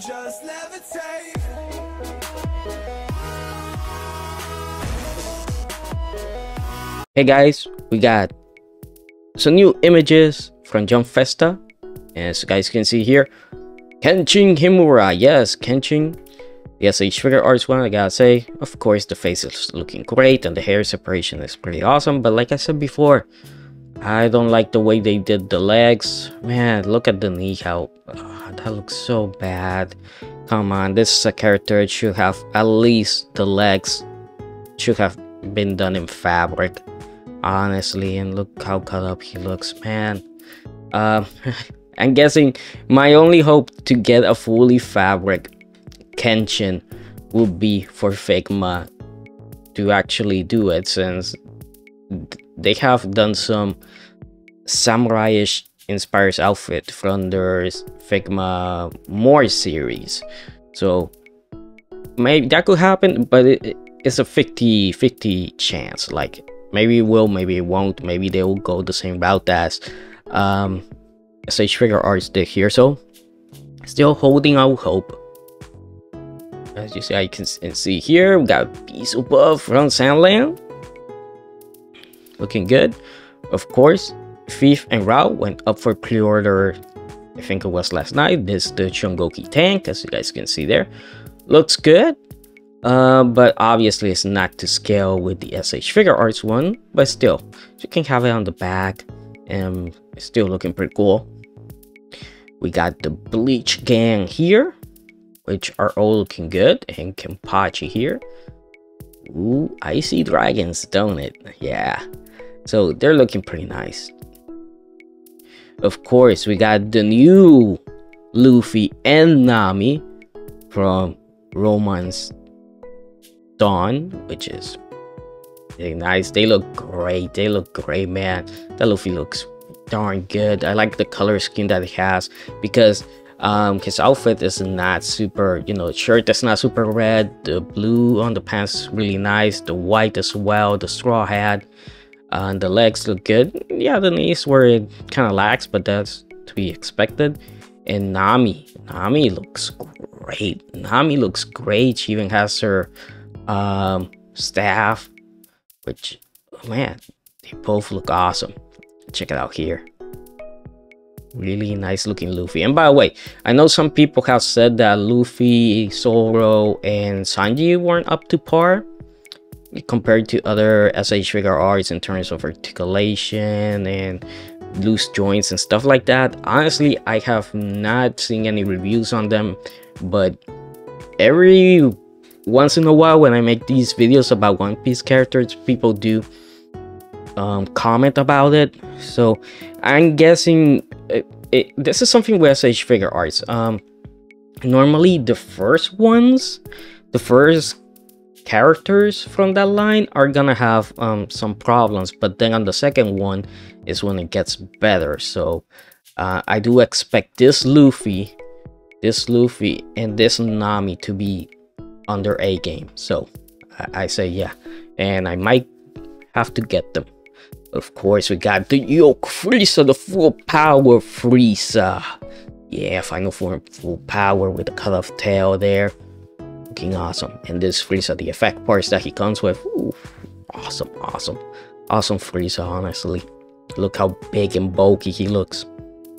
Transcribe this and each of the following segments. can just levitate. Hey guys, we got some new images from Jump Festa. As you guys can see here, Kenshin Himura. Yes, Kenshin. The S.H.Figuarts one, I gotta say, of course the face is looking great and the hair separation is pretty awesome. But like I said before, I don't like the way they did the legs. Man, look at the knee, how that looks so bad. Come on, this is a character. It should have at least the legs should have been done in fabric, honestly. And look how cut up he looks, man. I'm guessing my only hope to get a fully fabric Kenshin would be for Figma to actually do it, since they have done some samurai-ish inspired outfit from their Figma More series. So maybe that could happen, but it's a 50-50 chance. Like, maybe it will, maybe it won't. Maybe they will go the same route as S.H.Figuarts did here. So still holding out hope. As you see, I can see here, we got Piece Above from Sandland. Looking good. Of course, Thief and Rao went up for pre-order, I think it was last night. This is the Chugoki tank, as you guys can see there. Looks good. But obviously it's not to scale with the S.H.Figuarts one. But still, you can have it on the back. And it's still looking pretty cool. We got the Bleach gang here, which are all looking good, and Kenpachi here. Ooh, icy dragons, don't it? Yeah, so they're looking pretty nice. Of course, we got the new Luffy and Nami from Romance Dawn, which is really nice. They look great. They look great, man. That Luffy looks darn good. I like the color scheme that he has, because his outfit is not super, you know, shirt that's not super red, the blue on the pants is really nice, the white as well, the straw hat, and the legs look good. Yeah, the knees where it kind of lacks, but that's to be expected. And Nami looks great. Nami looks great. She even has her staff, which, man, they both look awesome. Check it out here. Really nice looking Luffy. And by the way, I know some people have said that Luffy, Zoro, and Sanji weren't up to par compared to other S.H.Figuarts in terms of articulation and loose joints and stuff like that. Honestly, I have not seen any reviews on them, but every once in a while when I make these videos about One Piece characters, people do comment about it. So I'm guessing this is something with S.H.Figuarts. Normally the first characters from that line are gonna have some problems, but then on the second one is when it gets better. So I do expect this Luffy and this Nami to be on their A game. So I say yeah, and I might have to get them. Of course, we got the Yoke Frieza, the full power Frieza. Yeah, final form, full power with a cut off tail there. Looking awesome. And this Frieza, the effect parts that he comes with. Ooh, awesome, awesome. Awesome Frieza, honestly. Look how big and bulky he looks.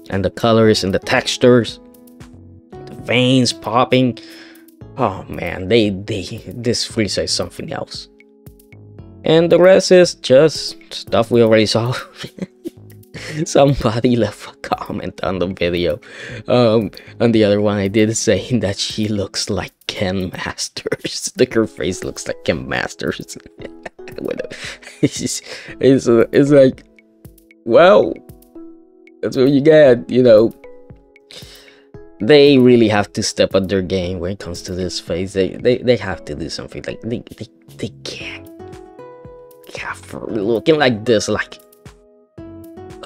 And the colors and the textures. The veins popping. Oh man, this Frieza is something else. And the rest is just stuff we already saw. Somebody left a comment on the video. On the other one, I did say that she looks like Ken Masters. Like, her face looks like Ken Masters. it's like, well, that's what you get, you know. They really have to step up their game when it comes to this face. They have to do something. Like, they can't. Yeah, for looking like this, like,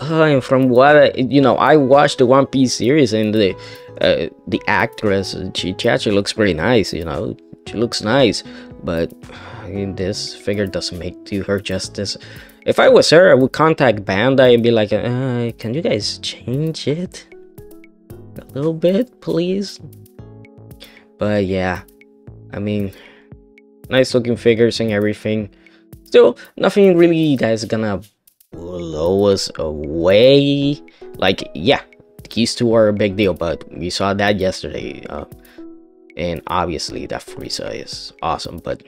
and from what I watched the One Piece series, and the actress, she actually looks pretty nice. You know, she looks nice, but this figure doesn't do her justice. If I was her, I would contact Bandai and be like, can you guys change it a little bit, please? But yeah, I mean, nice looking figures and everything. Still, nothing really that's gonna blow us away. Like, yeah, these two are a big deal, but we saw that yesterday. And obviously that Frieza is awesome, but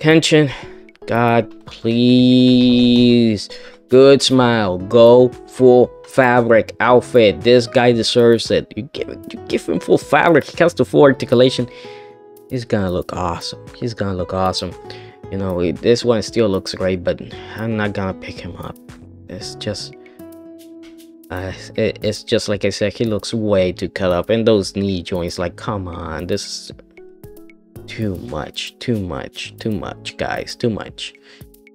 Kenshin, God, please, good smile, go full fabric outfit. This guy deserves it. You give him full fabric, he has the full articulation, he's gonna look awesome. He's gonna look awesome. You know, this one still looks great, but I'm not gonna pick him up. It's just it's just like I said, he looks way too cut up, and those knee joints, like, come on, this is too much, guys, too much.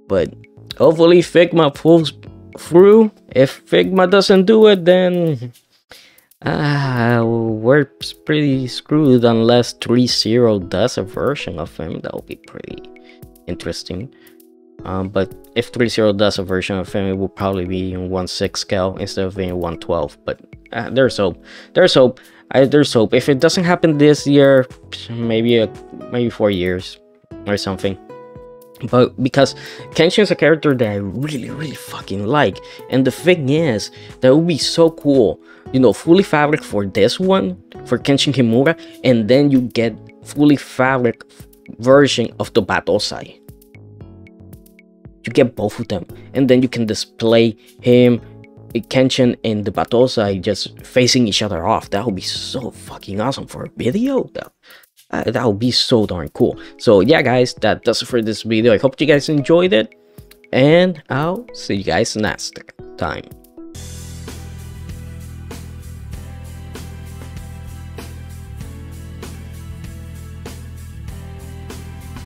But hopefully Figma pulls through. If Figma doesn't do it, then we're pretty screwed, unless 3.0 does a version of him. That would be pretty interesting. But if 3.0 does a version of him, it will probably be in 1/6 scale instead of being 1/12. But there's hope. There's hope. There's hope. If it doesn't happen this year, maybe maybe 4 years or something. But because Kenshin is a character that I really fucking like, and the thing is, that would be so cool. You know, fully fabric for this one, for Kenshin Himura, and then you get fully fabric version of the Battōsai. You get both of them, and then you can display him, Kenshin, and the Battōsai just facing each other off. That would be so fucking awesome for a video. That would be so darn cool. So yeah, guys, that does it for this video. I hope you guys enjoyed it, and I'll see you guys next time.